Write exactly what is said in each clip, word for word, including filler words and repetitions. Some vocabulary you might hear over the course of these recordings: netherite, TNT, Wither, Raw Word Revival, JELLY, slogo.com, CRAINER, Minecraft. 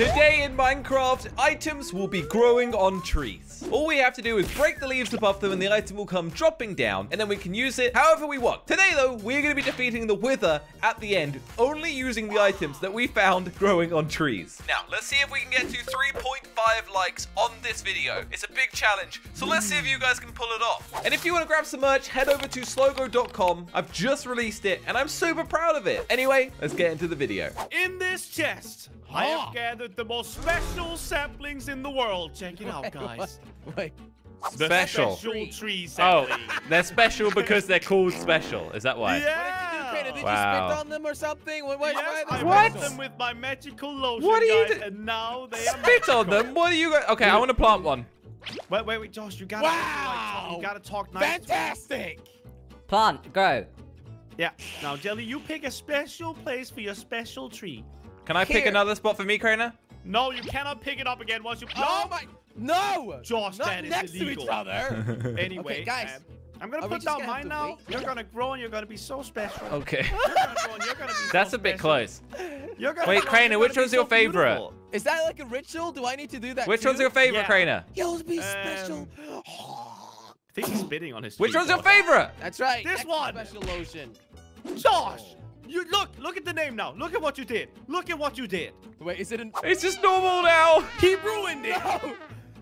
Today in Minecraft, items will be growing on trees. All we have to do is break the leaves above them and the item will come dropping down, and then we can use it however we want. Today though, we're going to be defeating the Wither at the end, only using the items that we found growing on trees. Now, let's see if we can get to three point five likes on this video. It's a big challenge, so let's see if you guys can pull it off. And if you want to grab some merch, head over to slogo dot com. I've just released it, and I'm super proud of it. Anyway, let's get into the video. In this chest, I have gathered the most special saplings in the world. Check it out, guys. Wait, wait. The special. special tree sapling. Oh, they're special because they're called special. Is that why? Yeah. What did you do, Crainer? Did wow. you spit on them or something? What? What? Yes, what? I mixed them with my magical lotion, what are you guys, and now they are spit magical. on them? What are you? Okay, I want to plant one. Wait, wait, wait, Josh. You gotta. Wow. Talk. You gotta talk nice. Fantastic. Plant, grow. Yeah. Now, Jelly, you pick a special place for your special tree. Can I Here. pick another spot for me, Crainer? No, you cannot pick it up again once you plant. Oh my! No! Josh, Not that is next illegal. to each other. Anyway, okay, guys, um, I'm gonna put down mine now. Wait? You're gonna grow and you're gonna be so special. Okay. You're gonna grow and you're gonna be That's so a bit special. close. You're gonna Wait, Crainer, which one's so your favorite? Beautiful. Is that like a ritual? Do I need to do that? Which too? one's your favorite, yeah. Crainer? You'll be um, special. I think he's spitting on his. Which one's your favorite? That's right. This Extra one. Special lotion. Josh. You look, look at the name now. Look at what you did. Look at what you did. Wait, is it an... It's just normal now. He ruined it. No,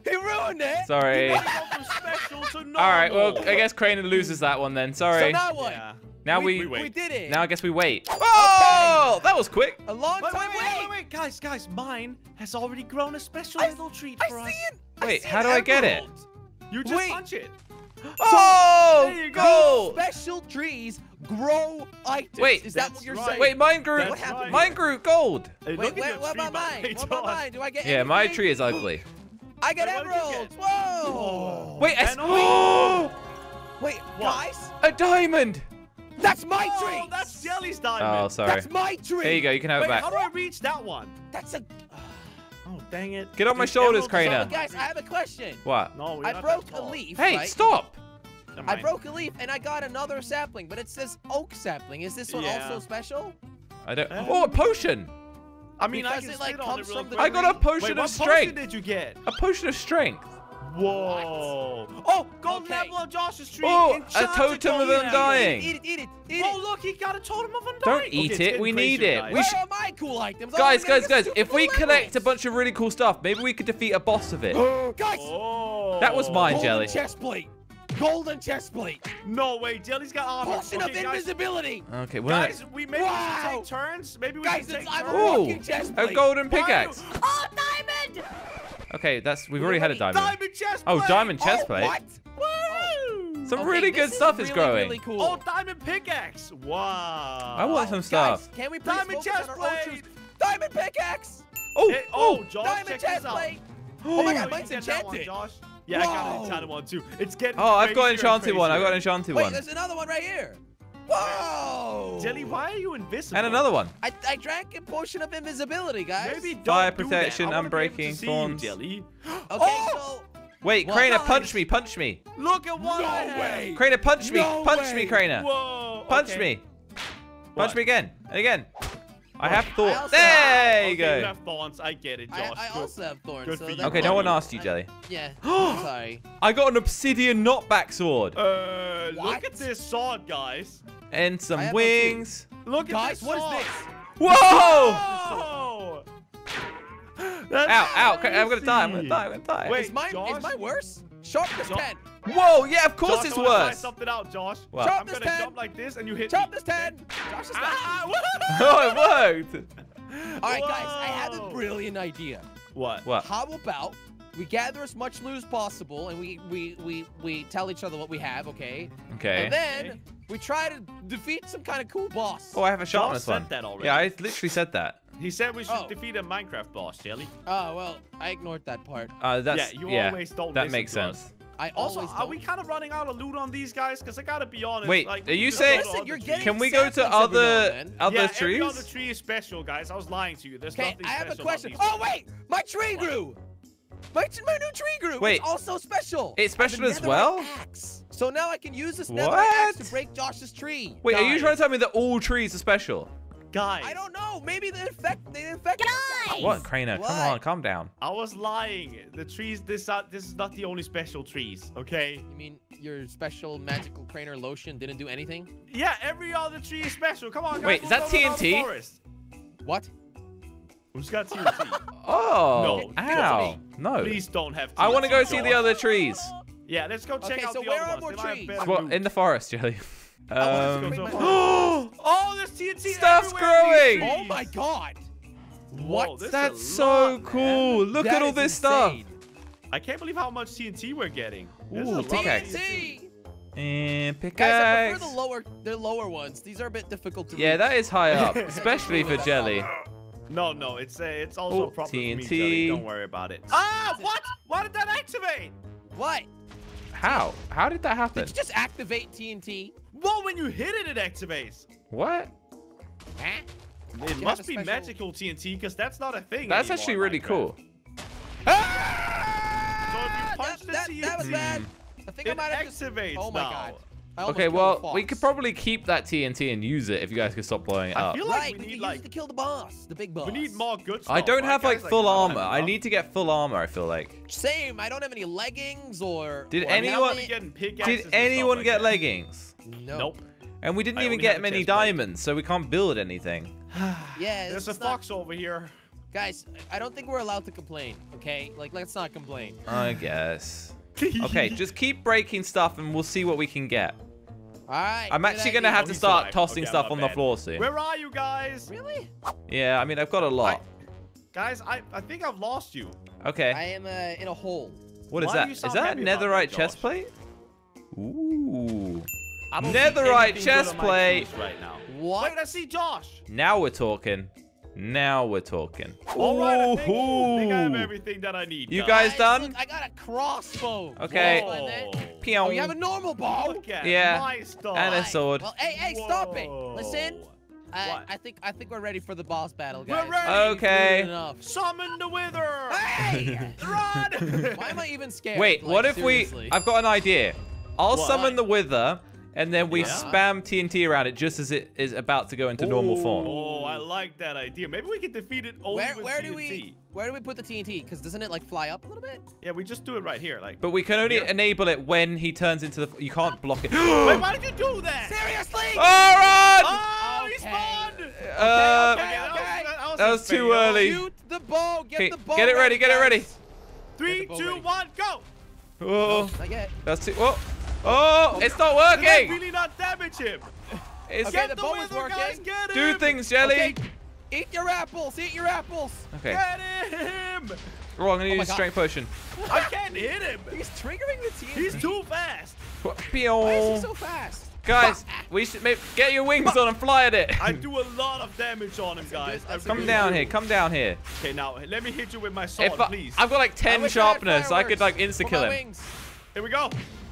he ruined it. Sorry. All right, well, I guess Crainer loses that one then. Sorry. So now what? Yeah. Now we... We, we, we did it. Now I guess we wait. Oh, okay. That was quick. A long wait, time wait. Wait, wait, wait, wait. Guys, guys, mine has already grown a special I, little treat I for us. It, wait, how do emerald. I get it? You just wait. punch it. So, oh, there you go. Special trees grow items. Wait, is that what you're right. saying? Wait, mine grew. That's what happened? Right. Mine grew gold. Hey, wait, wait, what about mine? What about mine? Do I get? Yeah, anything? my tree is ugly. I got emeralds. Whoa. Oh. Wait, I oh. Wait, what? guys. A diamond. That's my oh, tree. That's Jelly's diamond. Oh, sorry. That's my tree. There you go. You can have wait, it back. How do I reach that one? That's a. Oh, dang it. Get on Dude, my shoulders, Crainer. So, guys, I have a question. What? No, I broke a leaf. Hey, right? stop. I broke a leaf and I got another sapling, but it says oak sapling. Is this one yeah. also special? I don't. Oh, a potion. I mean, because I can it, like, comes it really from the I got a potion Wait, of strength. What potion did you get? A potion of strength. Whoa. What? Oh, golden okay. apple on Josh's tree. Oh, a totem of undying. Eat it, eat it, eat it. Oh, look, he got a totem of undying. Don't eat okay, it. We need it. Guys. We should... Where are my cool items? Guys, guys, guys, if we levels. collect a bunch of really cool stuff, maybe we could defeat a boss of it. Guys. Oh. That was mine, golden Jelly. chest plate. Golden chest plate. No way, Jelly's got armor. Portion okay, of guys. invisibility. Okay, well, guys, we maybe wow. we should take turns. Maybe we guys, should take turns. I'm a walking chest plate. A golden pickaxe. Oh, diamond! Okay, that's we've already had a diamond. Diamond chest plate. Oh, diamond chest plate. Oh, what? Woo! Some okay, really good is stuff is really, growing. Really cool. Oh, diamond pickaxe. Wow. I want some stuff. Guys, can we diamond chest plate? Diamond pickaxe. Oh, hey, oh, Josh, diamond chest plate. Oh my God, mine's enchanted. Josh. Yeah, Whoa. I got an enchanted one too. It's getting. Oh, I've got an enchanted one. I've got an enchanted Wait, one. Wait, there's another one right here. Whoa! Jelly, why are you invisible? And another one. I, I drank a portion of invisibility, guys. Maybe don't Fire do protection, that. unbreaking, thorns. Jelly. Okay, oh! so. Wait, well, Crainer, nice. punch me, punch me. Look at what no I have. Crainer, punch me, no punch way. me, Crainer. Whoa! Punch okay. me. Punch what? me again and again. I have thorns. There you okay, go. You have thorns. I get it, Josh. I, I also have thorns. So okay, no one asked you, Jelly. I, yeah. I'm sorry. I got an obsidian knockback sword. Uh, what? Look at this sword, guys. And some wings. Look at guys, this sword. What is this? Whoa! Whoa! That's ow, ow. Crazy. I'm going to die. I'm going to die. I'm going to die. Wait, is mine, is mine worse? Sharpness ten. Whoa, yeah, of course Josh, it's I worse. Try something out, Josh. What? Chop I'm this gonna ten. jump like this, and you hit. Chop me. this ten. Josh is ah, oh, it worked. All right, Whoa. guys, I have a brilliant idea. What? What? How about we gather as much loot as possible, and we we we we tell each other what we have, okay? Okay. And then okay. we try to defeat some kind of cool boss. Oh, I have a shot on this one. Josh said that already. Yeah, I literally said that. He said we should oh. defeat a Minecraft boss, Jelly. Oh well, I ignored that part. Uh, that's yeah. You yeah, always don't. That makes sense. Us. I also, are we kind of running out of loot on these guys? Because I gotta be honest. Wait, like, are you saying? Listen, you're getting can we go to other other yeah, trees? Every other tree is special, guys. I was lying to you. There's nothing special. I have a question. Oh wait, my tree grew. My my new tree grew. Wait, it's also special. It's special as well. Axe. So now I can use this netherite axe to break Josh's tree. Wait, guys. Are you trying to tell me that all trees are special? Guys. I don't know. Maybe they infect. They infect. Guys. What, Crainer? Come on, calm down. I was lying. The trees. This. Uh, this is not the only special trees. Okay. You mean your special magical Crainer lotion didn't do anything? Yeah. Every other tree is special. Come on. Guys. Wait. Is that T N T? What? Who's got T N T? Oh. No. Ow. No. Please don't have T N T. I want to go see the other trees. Yeah. Let's go check out the other ones. Okay. So where are more trees? Well, in the forest, Jelly. Um, oh, oh, there's T N T stuff's growing! Oh my god! What? Whoa, that's so lot, cool! Man. Look that at all this insane. Stuff! I can't believe how much T N T we're getting. There's Ooh, T N T! And pickaxe. Guys, I prefer the lower, the lower ones. These are a bit difficult to. Yeah, reach. That is high up, especially for Jelly. No, no, it's uh, it's also Ooh, a problem T N T. For me, Jelly. Don't worry about it. Ah, what? Why did that activate? What? How? How did that happen? Did you just activate T N T? Well, when you hit it, it activates. What? Huh? It must be magical T N T, because that's not a thing. That's actually really cool. Ah! So if you punch the T N T, that was bad. I think I might have just... Oh my god. Okay, well, we could probably keep that T N T and use it if you guys could stop blowing it up. I feel like we need, like, to kill the boss, the big boss. We need more good stuff. I don't have, like, full armor. I need to get full armor, I feel like. Same. I don't have any leggings or... Did anyone Did anyone get leggings? Nope. And we didn't even get many diamonds, so we can't build anything. Yeah, there's a fox over here. Guys, I don't think we're allowed to complain, okay? Like, let's not complain. I guess. Okay, just keep breaking stuff, and we'll see what we can get. All right, I'm actually going to have to start tossing okay, stuff on bad. The floor soon. Where are you guys? Really? Yeah, I mean, I've got a lot. I, guys, I, I think I've lost you. Okay. I am uh, in a hole. What is Why that? Is that a netherite chest plate? Ooh. Netherite chest plate. Right now. What? Wait, I see Josh. Now we're talking. Now we're talking. All right, I think, I think I have everything that I need. You guys, guys done? Look, I got a crossbow. Okay. Pew. Oh, you have a normal bow? Yeah. My stuff. And a sword. Well, hey, hey, stop Whoa. It. Listen. I, I think I think we're ready for the boss battle, guys. We're ready. Okay. Summon the Wither. Hey! Run! Why am I even scared? Wait, like, what if seriously? we... I've got an idea. I'll what? summon the Wither. And then we yeah. spam T N T around it just as it is about to go into Ooh. normal form. Oh, I like that idea. Maybe we can defeat it only where, with where T N T. Do we, where do we put the T N T? Because doesn't it, like, fly up a little bit? Yeah, we just do it right here. Like. But we can only here. enable it when he turns into the... You can't block it. Wait, why did you do that? Seriously? Oh, run! Oh, okay. he spawned! Okay, uh, okay, okay, okay. That was, that was too early. Shoot the bow. Get the bow. Get it ready. Get it ready. Three, two, ready. one, go! Oh, not yet. That's too... Oh. Oh, it's not working! Did I really not damage him? It's okay, the, the bow is working. Guys, get him. Do things, Jelly. Okay. Eat your apples. Eat your apples. Okay. Get him. Oh, I'm gonna oh use strength potion. I can't hit him. He's triggering the T N T. He's too fast. Why is he so fast? Guys, we should maybe get your wings on and fly at it. I do a lot of damage on him, guys. I come really down do. here. Come down here. Okay, now let me hit you with my sword, if I, please. I've got like ten sharpness. So I could like insta kill him. Wings. Here we go.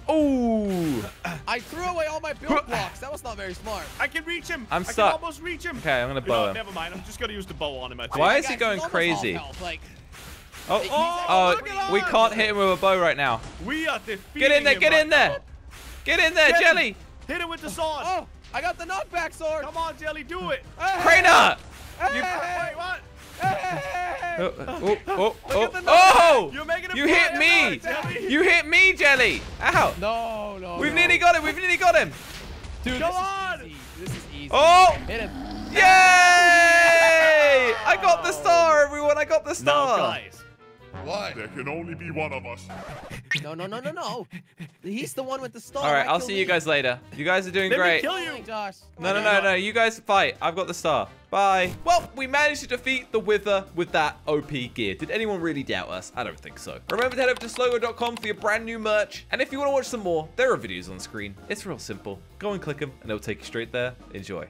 Oh! I threw away all my build blocks. That was not very smart. I can reach him. I'm stuck. I can almost reach him. Okay, I'm gonna bow no, him. Never mind. I'm just gonna use the bow on him. I think. Why is he going crazy? Like, oh, oh, oh we can't hit him with a bow right now. We are defeating. Get in there! Get in there! Get in there, Jelly! Hit him with the sword. Oh, I got the knockback sword. Come on, Jelly, do it. Crainer! Hey, you... hey, wait, what? Hey. Oh, oh, oh, oh, oh. You're making a you hit me! Jelly. You hit me, Jelly! Ow! No, no, We've no. nearly got him! We've nearly got him! Dude, Come this on! Is easy. This is easy. Oh! Hit him. Yay! Oh. I got the star, everyone! I got the star! No, guys. Why? There can only be one of us. No, no, no, no, no. He's the one with the star. All right, I'll see me. you guys later. You guys are doing Let great. Me kill you. Josh. No, no, no, no. You guys fight. I've got the star. Bye. Well, we managed to defeat the Wither with that O P gear. Did anyone really doubt us? I don't think so. Remember to head over to slogo dot com for your brand new merch. And if you want to watch some more, there are videos on the screen. It's real simple. Go and click them, and they'll take you straight there. Enjoy.